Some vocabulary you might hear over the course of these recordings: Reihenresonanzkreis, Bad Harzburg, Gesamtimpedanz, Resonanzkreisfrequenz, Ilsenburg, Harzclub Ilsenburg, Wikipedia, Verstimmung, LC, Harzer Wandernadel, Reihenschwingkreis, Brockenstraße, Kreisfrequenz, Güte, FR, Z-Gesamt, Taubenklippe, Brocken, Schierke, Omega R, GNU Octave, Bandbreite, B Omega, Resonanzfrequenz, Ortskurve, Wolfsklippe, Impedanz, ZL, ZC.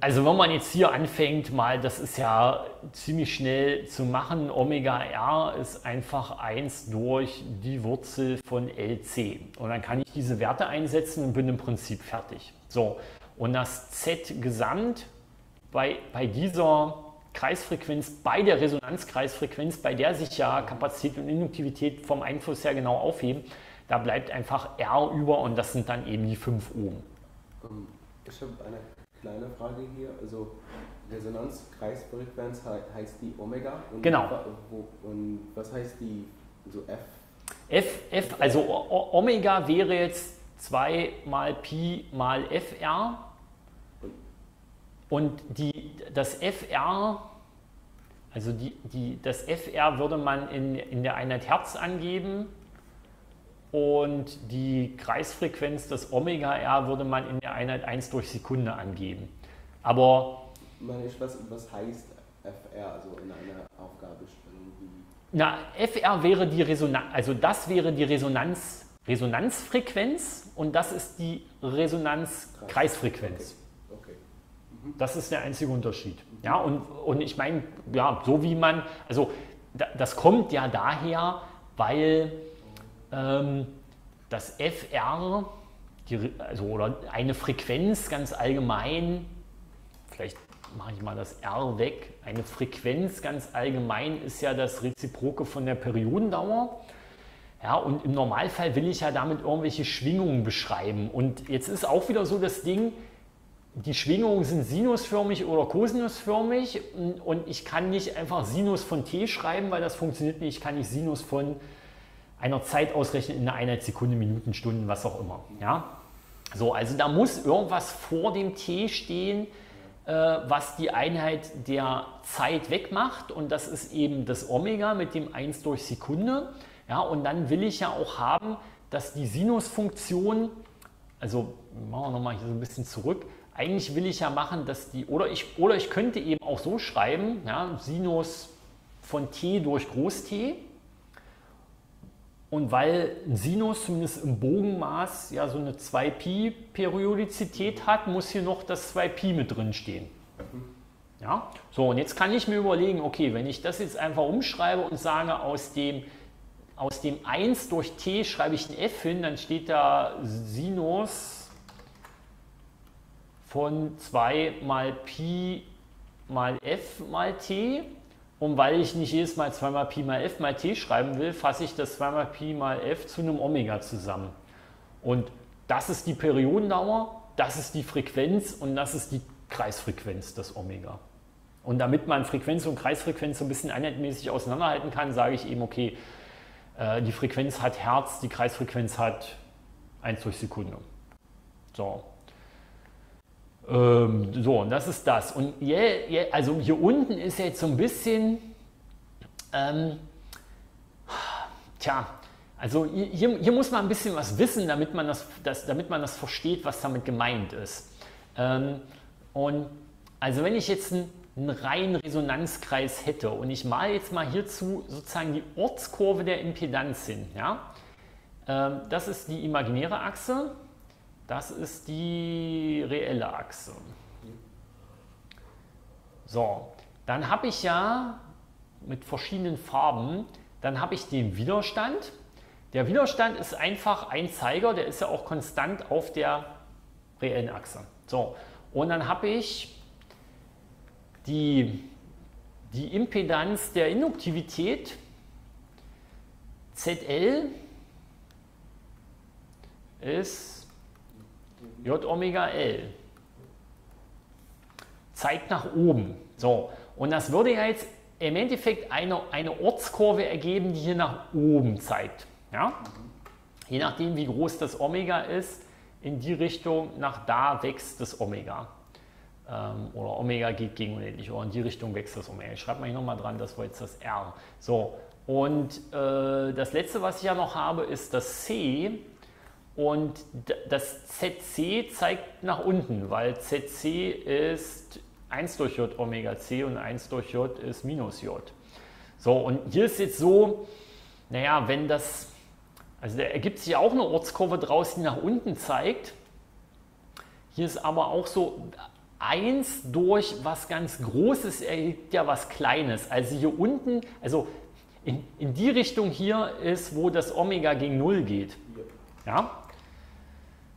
Also wenn man jetzt hier anfängt, mal, das ist ja ziemlich schnell zu machen, Omega R ist einfach 1 durch die Wurzel von LC. Und dann kann ich diese Werte einsetzen und bin im Prinzip fertig. So, und das Z-Gesamt bei dieser Kreisfrequenz, bei der Resonanzkreisfrequenz, bei der sich ja Kapazität und Induktivität vom Einfluss her genau aufheben, da bleibt einfach R über und das sind dann eben die 5 Ohm. Ich habe eine kleine Frage hier, also Resonanzkreisfrequenz heißt die Omega und, genau. Und was heißt die, also F, also Omega wäre jetzt 2 mal Pi mal FR und das FR würde man in der Einheit Hertz angeben. Und die Kreisfrequenz des Omega R würde man in der Einheit 1 durch Sekunde angeben. Aber was heißt FR, also in einer Aufgabestellung? Na, FR wäre die Resonanz, also das wäre die Resonanzfrequenz und das ist die Resonanzkreisfrequenz. Okay. Mhm. Das ist der einzige Unterschied. Mhm. Ja, und ich meine, ja, so wie man, also das kommt ja daher, weil das FR, oder eine Frequenz ganz allgemein, vielleicht mache ich mal das R weg, eine Frequenz ganz allgemein ist ja das Reziproke von der Periodendauer. Ja, und im Normalfall will ich ja damit irgendwelche Schwingungen beschreiben. Und jetzt ist auch wieder so das Ding, die Schwingungen sind sinusförmig oder kosinusförmig und ich kann nicht einfach Sinus von t schreiben, weil das funktioniert nicht, ich kann nicht Sinus von einer Zeit ausrechnen in der Einheit Sekunde, Minuten, Stunden, was auch immer. Ja? So, also da muss irgendwas vor dem T stehen, was die Einheit der Zeit wegmacht und das ist eben das Omega mit dem 1 durch Sekunde. Ja, und dann will ich ja auch haben, dass die Sinusfunktion, also machen wir nochmal hier so ein bisschen zurück, eigentlich will ich ja machen, dass die, oder ich könnte eben auch so schreiben, ja, Sinus von T durch Groß T. Und weil ein Sinus zumindest im Bogenmaß ja so eine 2-Pi-Periodizität hat, muss hier noch das 2-Pi mit drin stehen. Ja? So, und jetzt kann ich mir überlegen, okay, wenn ich das jetzt einfach umschreibe und sage, aus dem 1 durch t schreibe ich ein f hin, dann steht da Sinus von 2 mal Pi mal f mal t. Und weil ich nicht jedes Mal 2 mal Pi mal F mal T schreiben will, fasse ich das 2 mal Pi mal F zu einem Omega zusammen. Und das ist die Periodendauer, das ist die Frequenz und das ist die Kreisfrequenz des Omega. Und damit man Frequenz und Kreisfrequenz so ein bisschen einheitmäßig auseinanderhalten kann, sage ich eben, okay, die Frequenz hat Hertz, die Kreisfrequenz hat 1 durch Sekunde. So. So, und das ist das. Und also hier unten ist jetzt so ein bisschen, tja, also hier muss man ein bisschen was wissen, damit man das versteht, was damit gemeint ist. Und also wenn ich jetzt einen reinen Resonanzkreis hätte und ich male jetzt mal hierzu sozusagen die Ortskurve der Impedanz hin, ja? Das ist die imaginäre Achse. Das ist die reelle Achse. So, dann habe ich ja mit verschiedenen Farben, dann habe ich den Widerstand. Der Widerstand ist einfach ein Zeiger, der ist ja auch konstant auf der reellen Achse. So, und dann habe ich die Impedanz der Induktivität, ZL ist J Omega L zeigt nach oben. So, und das würde ja jetzt im Endeffekt eine Ortskurve ergeben, die hier nach oben zeigt. Ja? Je nachdem, wie groß das Omega ist, in die Richtung nach da wächst das Omega. Oder Omega geht gegen unendlich, oder in die Richtung wächst das Omega. Ich schreibe mal hier nochmal dran, das war jetzt das R. So, und das letzte, was ich ja noch habe, ist das C. Und das ZC zeigt nach unten, weil ZC ist 1 durch J Omega C und 1 durch J ist minus J. So, und hier ist jetzt so, naja, wenn das, also da ergibt sich auch eine Ortskurve draus, die nach unten zeigt. Hier ist aber auch so, 1 durch was ganz Großes ergibt ja was Kleines. Also hier unten, also in die Richtung hier ist, wo das Omega gegen 0 geht. Ja?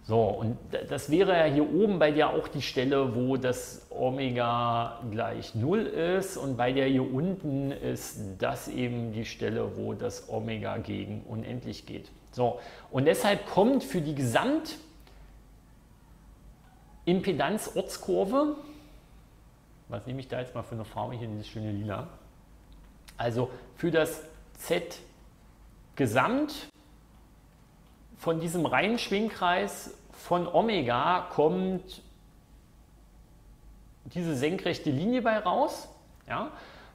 So, und das wäre ja hier oben bei dir auch die Stelle, wo das Omega gleich 0 ist. Und bei dir hier unten ist das eben die Stelle, wo das Omega gegen unendlich geht. So, und deshalb kommt für die Gesamtimpedanz-Ortskurve, was nehme ich da jetzt mal für eine Farbe hier, dieses schöne Lila, also für das Z-Gesamt von diesem reinen Schwingkreis von Omega kommt diese senkrechte Linie bei raus, ja,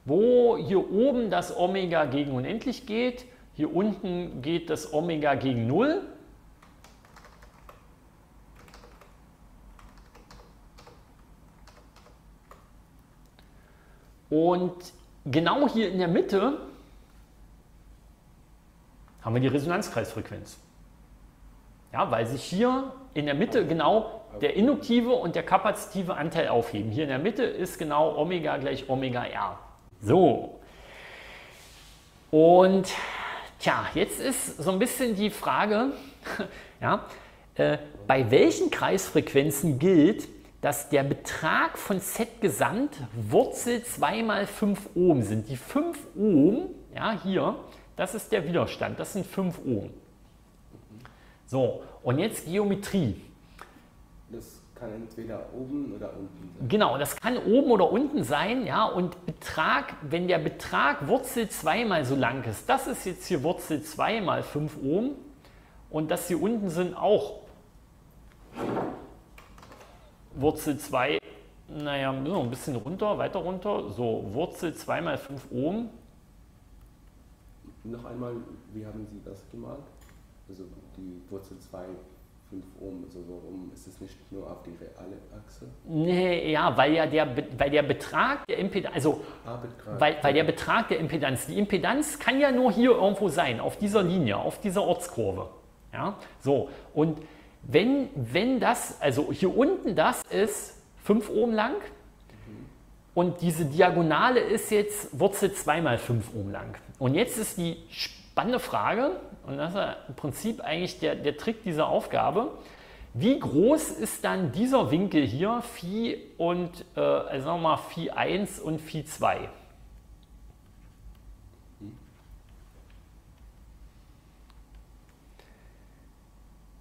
wo hier oben das Omega gegen unendlich geht, hier unten geht das Omega gegen 0. Und genau hier in der Mitte haben wir die Resonanzkreisfrequenz. Ja, weil sich hier in der Mitte genau der induktive und der kapazitive Anteil aufheben. Hier in der Mitte ist genau Omega gleich Omega R. So. Und tja, jetzt ist so ein bisschen die Frage, ja, bei welchen Kreisfrequenzen gilt, dass der Betrag von Z-Gesamt Wurzel 2 mal 5 Ohm sind. Die 5 Ohm, ja, hier, das ist der Widerstand, das sind 5 Ohm. So, und jetzt Geometrie. Das kann entweder oben oder unten sein. Genau, das kann oben oder unten sein, ja, und Betrag, wenn der Betrag Wurzel 2 mal so lang ist, das ist jetzt hier Wurzel 2 mal 5 Ohm und das hier unten sind auch Wurzel 2, naja, so ein bisschen runter, weiter runter, so Wurzel 2 mal 5 Ohm. Noch einmal, wie haben Sie das gemacht? Also die Wurzel 2, 5 Ohm, also warum ist es nicht nur auf die reale Achse? Nee, ja, weil ja der Betrag der Impedanz, also weil der Betrag der Impedanz, die Impedanz kann ja nur hier irgendwo sein, auf dieser Linie, auf dieser Ortskurve. Ja, so, und wenn das, also hier unten das ist 5 Ohm lang, mhm, und diese Diagonale ist jetzt Wurzel 2 mal 5 Ohm lang. Und jetzt ist die spannende Frage, und das ist ja im Prinzip eigentlich der Trick dieser Aufgabe, wie groß ist dann dieser Winkel hier, Phi und, also sagen wir mal, Phi 1 und Phi 2?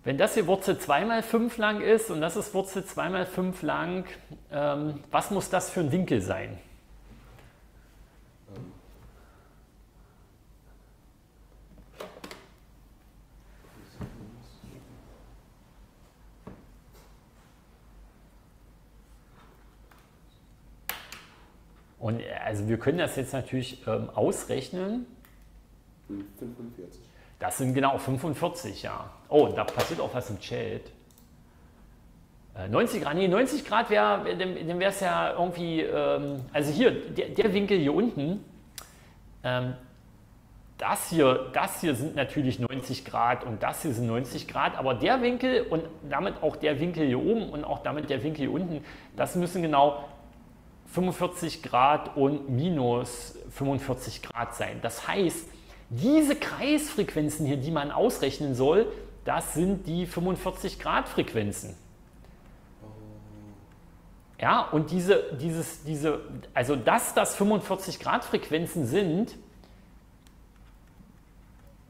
Wenn das hier Wurzel 2 mal 5 lang ist und das ist Wurzel 2 mal 5 lang, was muss das für ein Winkel sein? Und also wir können das jetzt natürlich ausrechnen. 45. Das sind genau 45, ja. Oh, da passiert auch was im Chat. 90 Grad, nee, 90 Grad wäre, dann wäre es ja irgendwie, also hier, der Winkel hier unten, das hier sind natürlich 90 Grad und das hier sind 90 Grad, aber der Winkel und damit auch der Winkel hier oben und auch damit der Winkel hier unten, das müssen genau 45 Grad und minus 45 Grad sein. Das heißt, diese Kreisfrequenzen hier, die man ausrechnen soll, das sind die 45 Grad Frequenzen. Ja, und also dass das 45 Grad Frequenzen sind,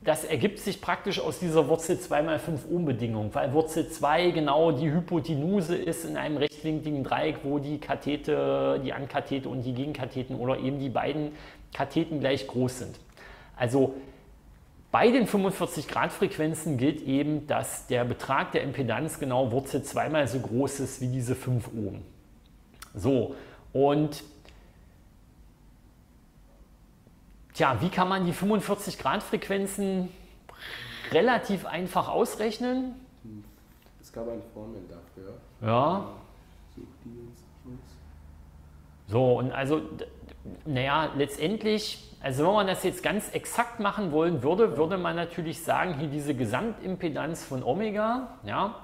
das ergibt sich praktisch aus dieser Wurzel 2 mal 5 Ohm Bedingung, weil Wurzel 2 genau die Hypotenuse ist in einem rechtwinkligen Dreieck, wo die Kathete, die Ankathete und die Gegenkatheten oder eben die beiden Katheten gleich groß sind. Also bei den 45 Grad Frequenzen gilt eben, dass der Betrag der Impedanz genau Wurzel 2 mal so groß ist wie diese 5 Ohm. So, und tja, wie kann man die 45 Grad Frequenzen relativ einfach ausrechnen? Es gab eine Formel dafür. Ja. So, und also, naja, letztendlich, also wenn man das jetzt ganz exakt machen wollen würde, würde man natürlich sagen, hier diese Gesamtimpedanz von Omega, ja,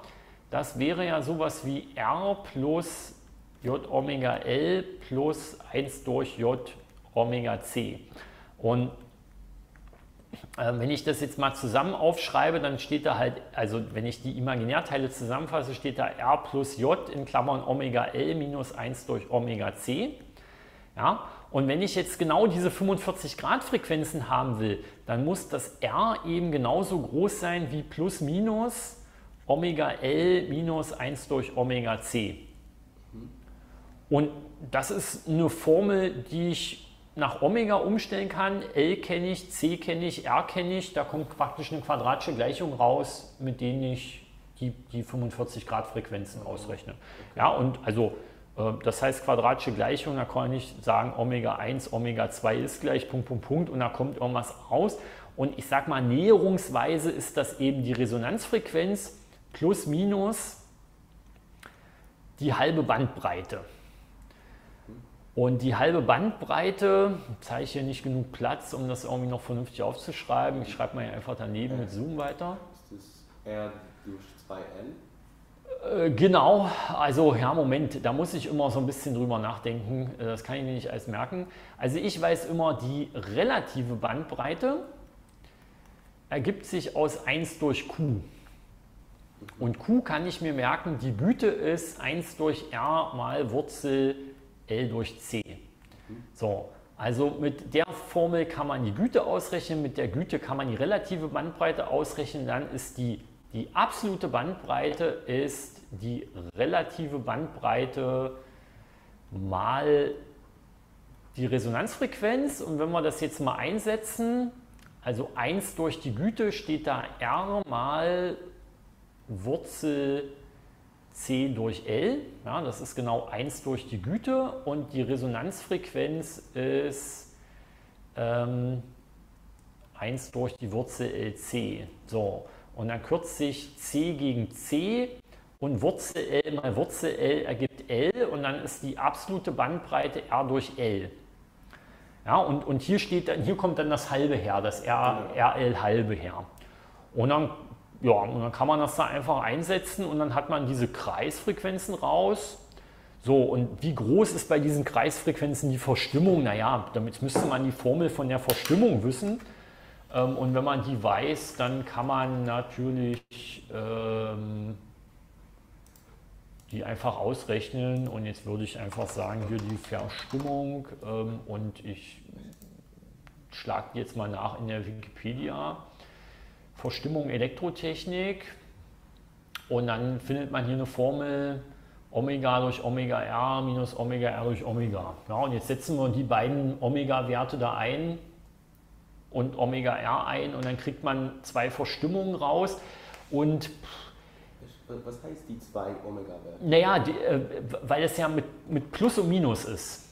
das wäre ja sowas wie R plus J Omega L plus 1 durch J Omega C. Und wenn ich das jetzt mal zusammen aufschreibe, dann steht da halt, also wenn ich die Imaginärteile zusammenfasse, steht da R plus J in Klammern Omega L minus 1 durch Omega C. Ja? Und wenn ich jetzt genau diese 45 Grad Frequenzen haben will, dann muss das R eben genauso groß sein wie plus minus Omega L minus 1 durch Omega C. Und das ist eine Formel, die ich nach Omega umstellen kann. L kenne ich, C kenne ich, R kenne ich. Da kommt praktisch eine quadratische Gleichung raus, mit denen ich die 45 Grad Frequenzen ausrechne. Okay. Ja, und also das heißt quadratische Gleichung, da kann ich nicht sagen Omega 1, Omega 2 ist gleich Punkt, Punkt, Punkt und da kommt irgendwas raus. Und ich sag mal, näherungsweise ist das eben die Resonanzfrequenz plus minus die halbe Bandbreite. Und die halbe Bandbreite, jetzt habe ich hier nicht genug Platz, um das irgendwie noch vernünftig aufzuschreiben. Ich schreibe mal hier einfach daneben mit Zoom weiter. Ist das R durch 2N? Genau, also ja, Moment, da muss ich immer so ein bisschen drüber nachdenken. Das kann ich mir nicht alles merken. Also ich weiß immer, die relative Bandbreite ergibt sich aus 1 durch Q. Und Q kann ich mir merken, die Güte ist 1 durch R mal Wurzel L durch C. So, also mit der Formel kann man die Güte ausrechnen, mit der Güte kann man die relative Bandbreite ausrechnen, dann ist die absolute Bandbreite ist die relative Bandbreite mal die Resonanzfrequenz und wenn wir das jetzt mal einsetzen, also 1 durch die Güte steht da R mal Wurzel C durch L, ja, das ist genau 1 durch die Güte und die Resonanzfrequenz ist 1 durch die Wurzel LC. So, und dann kürzt sich C gegen C und Wurzel L mal Wurzel L ergibt L und dann ist die absolute Bandbreite R durch L. Ja, und hier steht dann, hier kommt dann das halbe her, das RL halbe her. Und dann ja, und dann kann man das da einfach einsetzen und dann hat man diese Kreisfrequenzen raus. So, und wie groß ist bei diesen Kreisfrequenzen die Verstimmung? Naja, damit müsste man die Formel von der Verstimmung wissen. Und wenn man die weiß, dann kann man natürlich die einfach ausrechnen. Und jetzt würde ich einfach sagen, hier die Verstimmung und ich schlage jetzt mal nach in der Wikipedia. Verstimmung Elektrotechnik und dann findet man hier eine Formel Omega durch Omega R minus Omega R durch Omega. Ja, und jetzt setzen wir die beiden Omega-Werte da ein und Omega R ein und dann kriegt man zwei Verstimmungen raus und was heißt die zwei Omega-Werte? Naja, weil es ja mit Plus und Minus ist.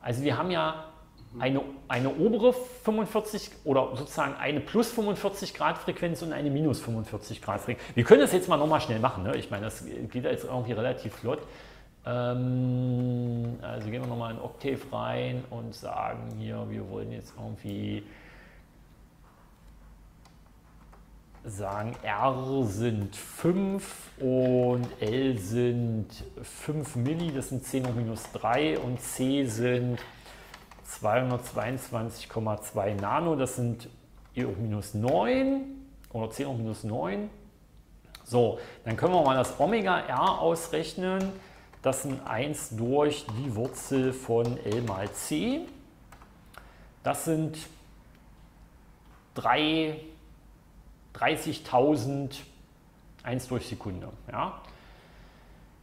Also wir haben ja eine obere 45 oder sozusagen eine plus 45 Grad Frequenz und eine minus 45 Grad Frequenz. Wir können das jetzt mal nochmal schnell machen. Ne? Ich meine, das geht jetzt irgendwie relativ flott. Also gehen wir nochmal in Octave rein und sagen hier, wir wollen jetzt irgendwie sagen, R sind 5 und L sind 5 Milli, das sind 10 hoch minus 3 und C sind 222,2 Nano, das sind E hoch minus 9 oder 10 hoch minus 9. So, dann können wir mal das Omega R ausrechnen. Das sind 1 durch die Wurzel von L mal C. Das sind 30.000 1 durch Sekunde. Ja?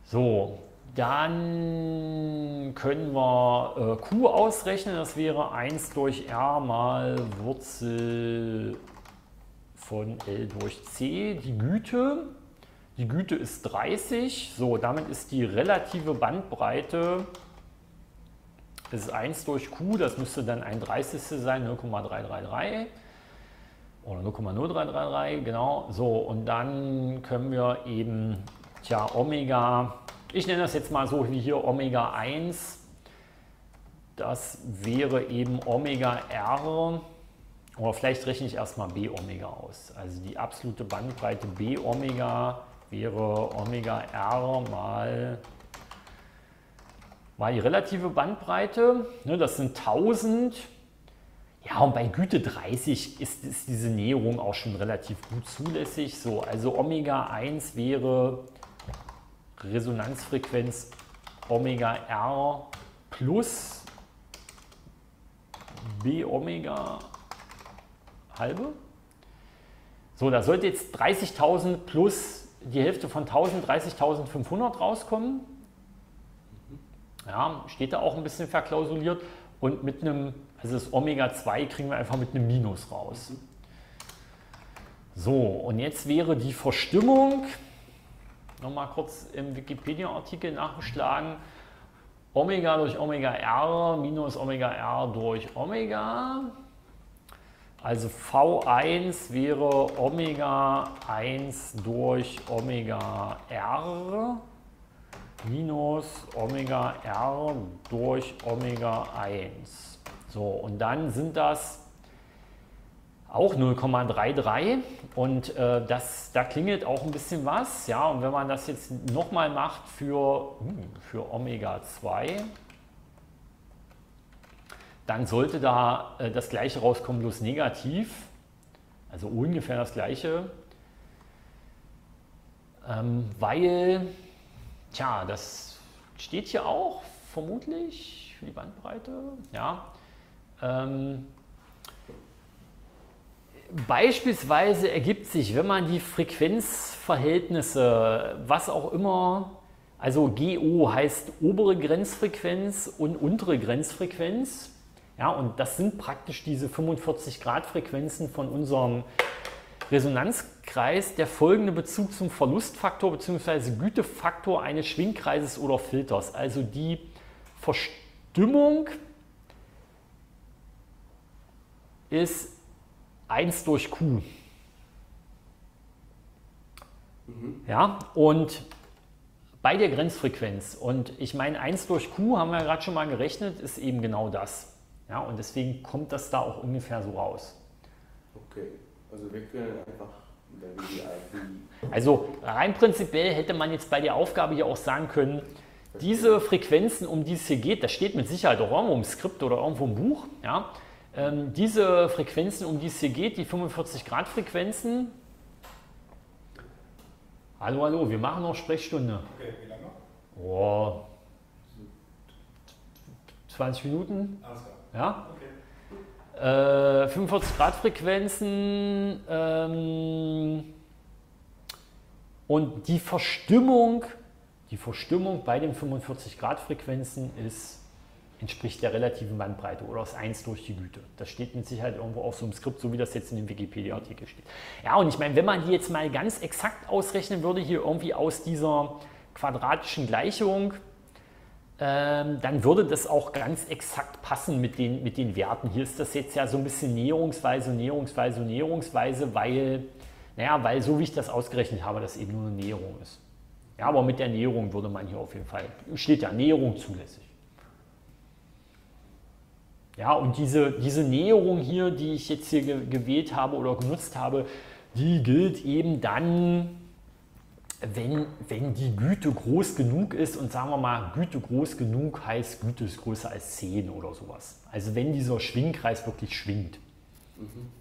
So. Dann können wir Q ausrechnen, das wäre 1 durch R mal Wurzel von L durch C, die Güte ist 30, so damit ist die relative Bandbreite, das ist 1 durch Q, das müsste dann ein 30. sein, 0,333. Oder 0,0333, genau, so und dann können wir eben, tja, Omega, ich nenne das jetzt mal so wie hier Omega 1, das wäre eben Omega R, oder vielleicht rechne ich erstmal B Omega aus. Also die absolute Bandbreite B Omega wäre Omega R mal war die relative Bandbreite, ne, das sind 1000. Ja, und bei Güte 30 ist diese Näherung auch schon relativ gut zulässig. So, also Omega 1 wäre Resonanzfrequenz Omega R plus B Omega halbe. So, da sollte jetzt 30.000 plus die Hälfte von 1000, 30.500 rauskommen. Ja, steht da auch ein bisschen verklausuliert. Und mit einem, also das Omega 2 kriegen wir einfach mit einem Minus raus. So, und jetzt wäre die Verstimmung, nochmal kurz im Wikipedia-Artikel nachgeschlagen, Omega durch Omega R minus Omega R durch Omega. Also V1 wäre Omega 1 durch Omega R minus Omega R durch Omega 1. So, und dann sind das auch 0,33 und da klingelt auch ein bisschen was. Ja, und wenn man das jetzt nochmal macht für Omega 2, dann sollte da das Gleiche rauskommen, bloß negativ. Also ungefähr das Gleiche. Weil... Tja, das steht hier auch vermutlich für die Bandbreite. Ja. Beispielsweise ergibt sich, wenn man die Frequenzverhältnisse, was auch immer, also GO heißt obere Grenzfrequenz und untere Grenzfrequenz. Ja, und das sind praktisch diese 45-Grad-Frequenzen von unserem Resonanzkreis, der folgende Bezug zum Verlustfaktor bzw. Gütefaktor eines Schwingkreises oder Filters. Also die Verstimmung ist 1 durch Q. Ja, und bei der Grenzfrequenz, und ich meine 1 durch Q, haben wir ja gerade schon mal gerechnet, ist eben genau das. Ja, und deswegen kommt das da auch ungefähr so raus. Okay. Also wir können einfach also rein prinzipiell hätte man jetzt bei der Aufgabe hier auch sagen können, diese Frequenzen, um die es hier geht, das steht mit Sicherheit auch irgendwo im Skript oder irgendwo im Buch, ja, diese Frequenzen, um die es hier geht, die 45-Grad-Frequenzen. Hallo, hallo, wir machen noch Sprechstunde. Okay, wie lange noch? Oh, 20 Minuten. Alles klar. Ja? Okay. 45 Grad Frequenzen und die Verstimmung bei den 45 Grad Frequenzen entspricht der relativen Bandbreite oder ist 1 durch die Güte. Das steht mit Sicherheit irgendwo auf so einem Skript, so wie das jetzt in dem Wikipedia-Artikel steht. Ja, und ich meine, wenn man die jetzt mal ganz exakt ausrechnen würde, hier irgendwie aus dieser quadratischen Gleichung, dann würde das auch ganz exakt passen mit den Werten. Hier ist das jetzt ja so ein bisschen näherungsweise, weil, naja, weil so wie ich das ausgerechnet habe, das eben nur eine Näherung ist. Ja, aber mit der Näherung würde man hier auf jeden Fall, steht ja Näherung zulässig. Ja, und diese Näherung hier, die ich jetzt hier gewählt habe oder genutzt habe, die gilt eben dann, wenn die Güte groß genug ist, und sagen wir mal, Güte groß genug heißt, Güte ist größer als 10 oder sowas. Also wenn dieser Schwingkreis wirklich schwingt. Mhm.